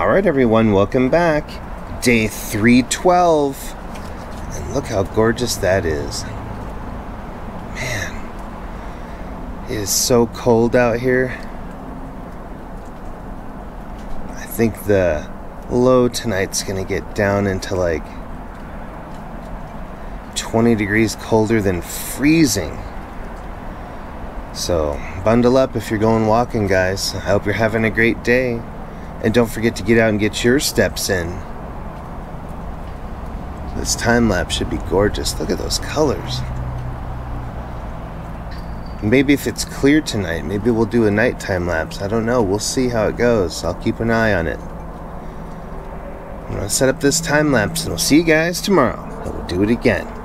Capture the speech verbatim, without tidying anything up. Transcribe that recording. Alright everyone, welcome back. Day three twelve. And look how gorgeous that is. Man, it is so cold out here. I think the low tonight's gonna get down into like twenty degrees colder than freezing. So bundle up if you're going walking, guys. I hope you're having a great day. And don't forget to get out and get your steps in. This time lapse should be gorgeous. Look at those colors. Maybe if it's clear tonight, maybe we'll do a nighttime lapse. I don't know. We'll see how it goes. I'll keep an eye on it. I'm going to set up this time lapse and we'll see you guys tomorrow. And we'll do it again.